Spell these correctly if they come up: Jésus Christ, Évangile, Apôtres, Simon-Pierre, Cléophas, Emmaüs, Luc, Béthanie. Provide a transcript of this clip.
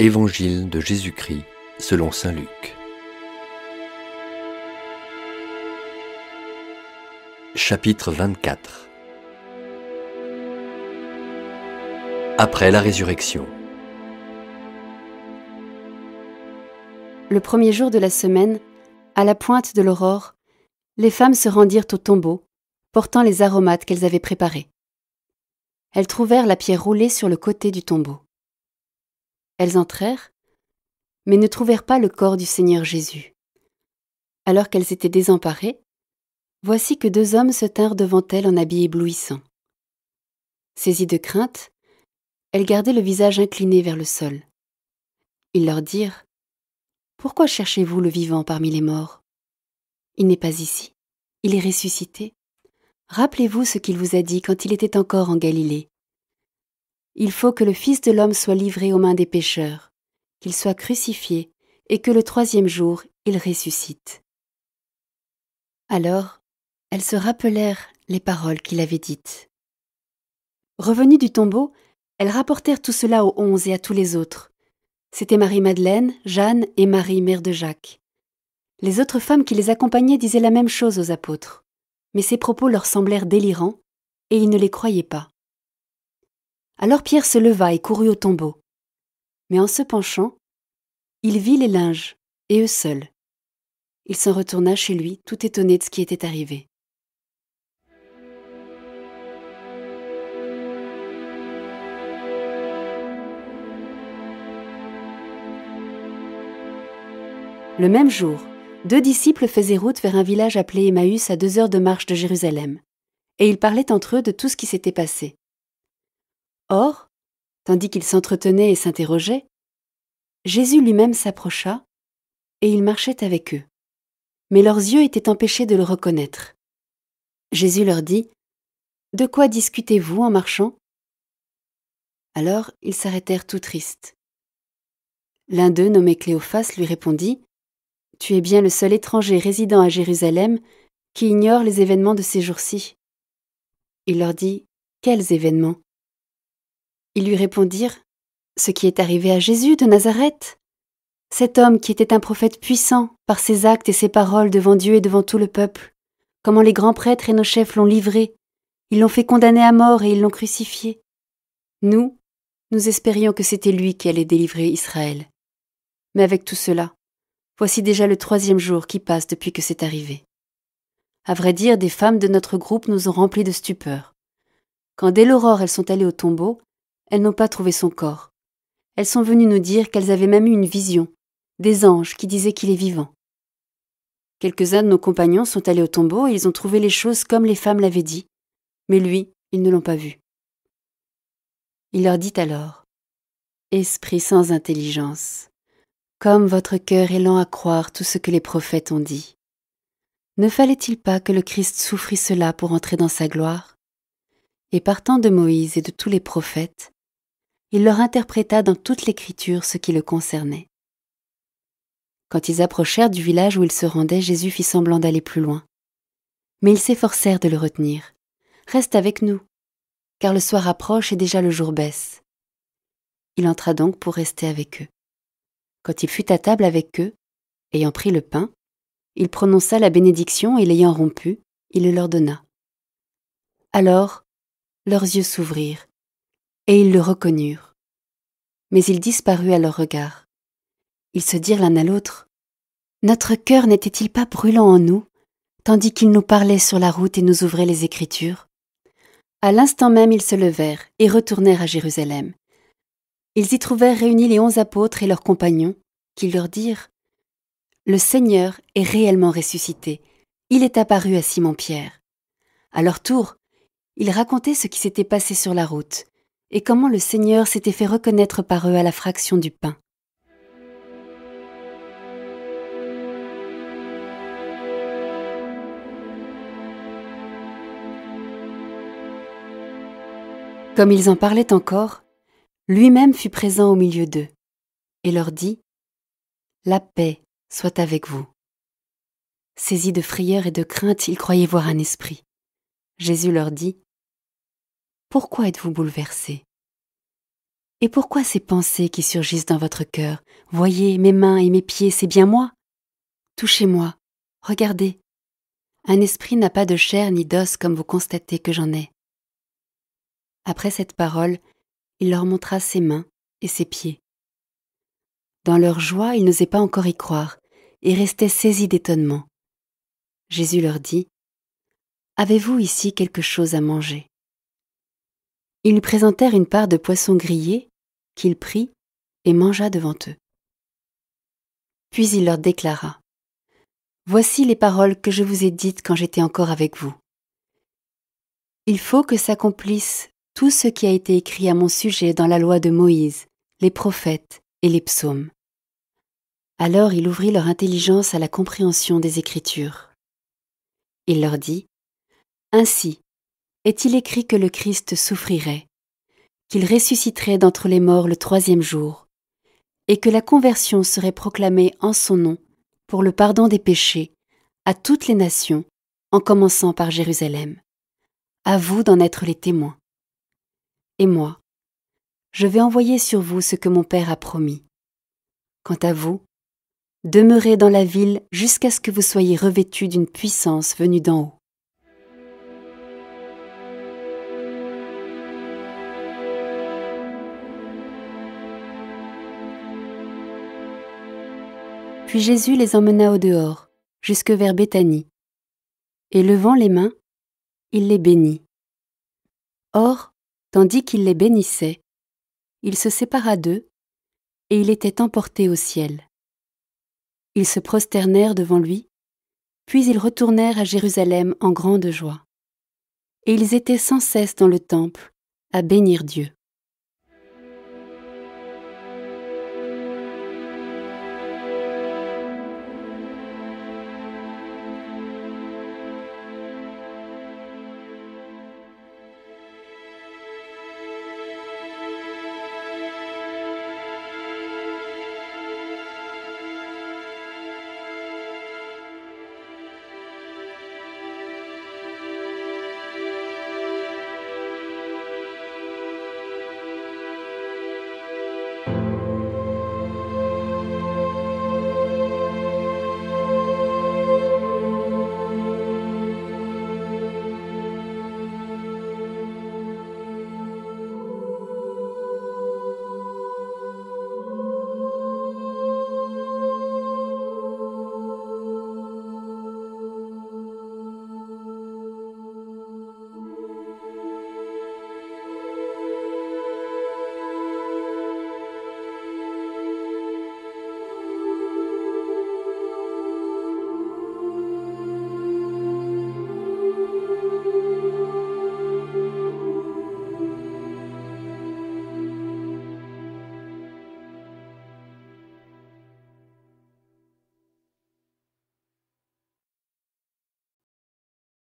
Évangile de Jésus-Christ selon saint Luc. Chapitre 24. Après la résurrection. Le premier jour de la semaine, à la pointe de l'aurore, les femmes se rendirent au tombeau, portant les aromates qu'elles avaient préparés. Elles trouvèrent la pierre roulée sur le côté du tombeau. Elles entrèrent, mais ne trouvèrent pas le corps du Seigneur Jésus. Alors qu'elles étaient désemparées, voici que deux hommes se tinrent devant elles en habits éblouissants. Saisies de crainte, elles gardaient le visage incliné vers le sol. Ils leur dirent : « Pourquoi cherchez-vous le vivant parmi les morts ? Il n'est pas ici, il est ressuscité. Rappelez-vous ce qu'il vous a dit quand il était encore en Galilée. Il faut que le Fils de l'homme soit livré aux mains des pécheurs, qu'il soit crucifié et que le troisième jour, il ressuscite. » Alors, elles se rappelèrent les paroles qu'il avait dites. Revenues du tombeau, elles rapportèrent tout cela aux 11 et à tous les autres. C'étaient Marie-Madeleine, Jeanne et Marie, mère de Jacques. Les autres femmes qui les accompagnaient disaient la même chose aux apôtres, mais ces propos leur semblèrent délirants et ils ne les croyaient pas. Alors Pierre se leva et courut au tombeau. Mais en se penchant, il vit les linges, et eux seuls. Il s'en retourna chez lui, tout étonné de ce qui était arrivé. Le même jour, deux disciples faisaient route vers un village appelé Émmaüs à 2 heures de marche de Jérusalem, et ils parlaient entre eux de tout ce qui s'était passé. Or, tandis qu'ils s'entretenaient et s'interrogeaient, Jésus lui-même s'approcha et il marchait avec eux. Mais leurs yeux étaient empêchés de le reconnaître. Jésus leur dit : « De quoi discutez-vous en marchant ? » Alors ils s'arrêtèrent tout tristes. L'un d'eux, nommé Cléophas, lui répondit : « Tu es bien le seul étranger résidant à Jérusalem qui ignore les événements de ces jours-ci. » Il leur dit : « Quels événements ? » Ils lui répondirent : « Ce qui est arrivé à Jésus de Nazareth, cet homme qui était un prophète puissant par ses actes et ses paroles devant Dieu et devant tout le peuple, comment les grands prêtres et nos chefs l'ont livré, ils l'ont fait condamner à mort et ils l'ont crucifié. Nous, nous espérions que c'était lui qui allait délivrer Israël. Mais avec tout cela, voici déjà le troisième jour qui passe depuis que c'est arrivé. À vrai dire, des femmes de notre groupe nous ont remplis de stupeur. Quand dès l'aurore elles sont allées au tombeau, elles n'ont pas trouvé son corps. Elles sont venues nous dire qu'elles avaient même eu une vision, des anges qui disaient qu'il est vivant. Quelques-uns de nos compagnons sont allés au tombeau et ils ont trouvé les choses comme les femmes l'avaient dit, mais lui, ils ne l'ont pas vu. » Il leur dit alors : « Esprit sans intelligence, comme votre cœur est lent à croire tout ce que les prophètes ont dit. Ne fallait-il pas que le Christ souffrît cela pour entrer dans sa gloire ? » Et partant de Moïse et de tous les prophètes, il leur interpréta dans toute l'Écriture ce qui le concernait. Quand ils approchèrent du village où ils se rendaient, Jésus fit semblant d'aller plus loin. Mais ils s'efforcèrent de le retenir. « Reste avec nous, car le soir approche et déjà le jour baisse. » Il entra donc pour rester avec eux. Quand il fut à table avec eux, ayant pris le pain, il prononça la bénédiction et l'ayant rompu, il le leur donna. Alors, leurs yeux s'ouvrirent, et ils le reconnurent. Mais il disparut à leur regard. Ils se dirent l'un à l'autre : « Notre cœur n'était-il pas brûlant en nous, tandis qu'il nous parlait sur la route et nous ouvrait les Écritures ? » À l'instant même, ils se levèrent et retournèrent à Jérusalem. Ils y trouvèrent réunis les 11 apôtres et leurs compagnons, qui leur dirent : « Le Seigneur est réellement ressuscité. Il est apparu à Simon-Pierre. » À leur tour, ils racontaient ce qui s'était passé sur la route et comment le Seigneur s'était fait reconnaître par eux à la fraction du pain. Comme ils en parlaient encore, lui-même fut présent au milieu d'eux et leur dit : « La paix soit avec vous. » Saisis de frayeur et de crainte, ils croyaient voir un esprit. Jésus leur dit : « Pourquoi êtes-vous bouleversés ? Et pourquoi ces pensées qui surgissent dans votre cœur? Voyez, mes mains et mes pieds, c'est bien moi. Touchez-moi, regardez. Un esprit n'a pas de chair ni d'os comme vous constatez que j'en ai. Après cette parole, il leur montra ses mains et ses pieds. Dans leur joie, ils n'osaient pas encore y croire et restaient saisis d'étonnement. Jésus leur dit : « Avez-vous ici quelque chose à manger ? » Ils lui présentèrent une part de poisson grillé qu'il prit et mangea devant eux. Puis il leur déclara : « Voici les paroles que je vous ai dites quand j'étais encore avec vous. Il faut que s'accomplisse tout ce qui a été écrit à mon sujet dans la loi de Moïse, les prophètes et les psaumes. » Alors il ouvrit leur intelligence à la compréhension des Écritures. Il leur dit : « Ainsi est-il écrit que le Christ souffrirait, qu'il ressusciterait d'entre les morts le troisième jour, et que la conversion serait proclamée en son nom pour le pardon des péchés à toutes les nations, en commençant par Jérusalem. À vous d'en être les témoins. Et moi, je vais envoyer sur vous ce que mon Père a promis. Quant à vous, demeurez dans la ville jusqu'à ce que vous soyez revêtus d'une puissance venue d'en haut. » Puis Jésus les emmena au dehors, jusque vers Béthanie, et levant les mains, il les bénit. Or, tandis qu'il les bénissait, il se sépara d'eux, et il était emporté au ciel. Ils se prosternèrent devant lui, puis ils retournèrent à Jérusalem en grande joie. Et ils étaient sans cesse dans le temple, à bénir Dieu.